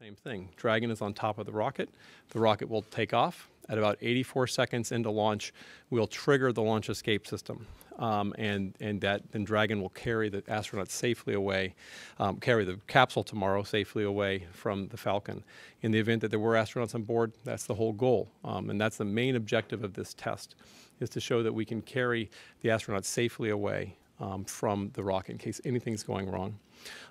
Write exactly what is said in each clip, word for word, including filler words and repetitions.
Same thing. Dragon is on top of the rocket. The rocket will take off. At about eighty-four seconds into launch, we'll trigger the launch escape system. Um, and, and that then Dragon will carry the astronauts safely away, um, carry the capsule tomorrow safely away from the Falcon. In the event that there were astronauts on board, that's the whole goal. Um, and that's the main objective of this test, is to show that we can carry the astronauts safely away Um, from the rocket in case anything's going wrong.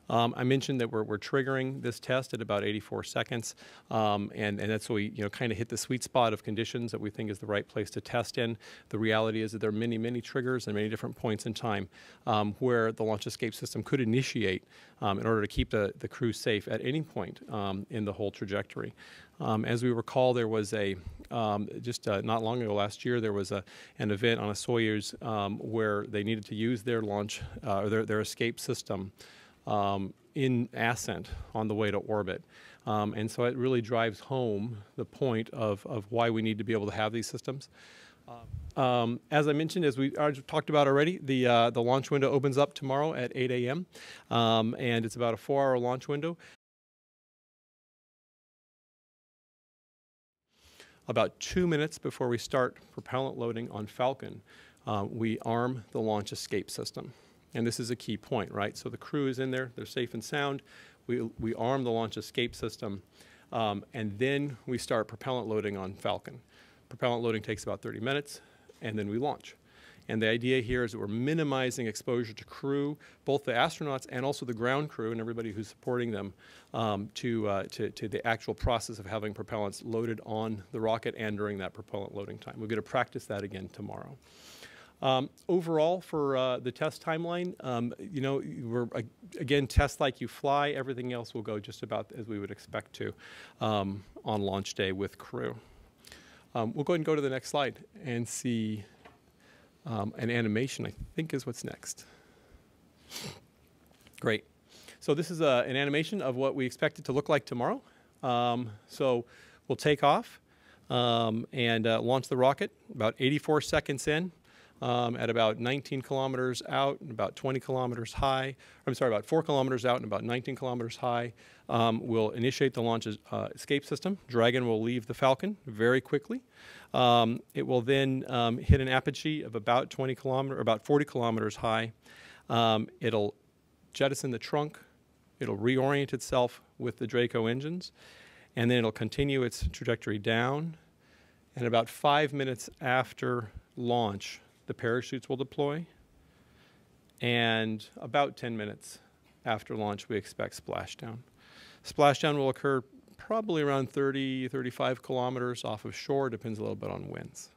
Um, I mentioned that we're, we're triggering this test at about eighty-four seconds, um, and, and that's where we you know, kind of hit the sweet spot of conditions that we think is the right place to test in. The reality is that there are many, many triggers and many different points in time um, where the launch escape system could initiate um, in order to keep the, the crew safe at any point um, in the whole trajectory. Um, as we recall, there was a, um, just uh, not long ago last year, there was a, an event on a Soyuz um, where they needed to use their launch, uh, or their, their escape system um, in ascent on the way to orbit. Um, and so it really drives home the point of, of why we need to be able to have these systems. Um, as I mentioned, as we talked about already, the, uh, the launch window opens up tomorrow at eight A M Um, and it's about a four hour launch window. About two minutes before we start propellant loading on Falcon, uh, we arm the launch escape system. And this is a key point, right? So the crew is in there, they're safe and sound. We, we arm the launch escape system, um, and then we start propellant loading on Falcon. Propellant loading takes about thirty minutes, and then we launch. And the idea here is that we're minimizing exposure to crew, both the astronauts and also the ground crew and everybody who's supporting them, um, to, uh, to, to the actual process of having propellants loaded on the rocket and during that propellant loading time. We're going to practice that again tomorrow. Um, overall, for uh, the test timeline, um, you know, we're, again, test like you fly. Everything else will go just about as we would expect to um, on launch day with crew. Um, we'll go ahead and go to the next slide and see Um, an animation, I think, is what's next. Great. So this is a, an animation of what we expect it to look like tomorrow. Um, so we'll take off um, and uh, launch the rocket about eighty-four seconds in, um, at about nineteen kilometers out and about twenty kilometers high. I'm sorry, about four kilometers out and about nineteen kilometers high. Um, we'll initiate the launch uh, escape system. Dragon will leave the Falcon very quickly. Um, it will then um, hit an apogee of about twenty kilometers, about forty kilometers high. Um, it'll jettison the trunk. It'll reorient itself with the Draco engines, and then it'll continue its trajectory down. And about five minutes after launch, the parachutes will deploy. And about ten minutes after launch, we expect splashdown. Splashdown will occur probably around thirty, thirty-five kilometers off of shore, depends a little bit on winds.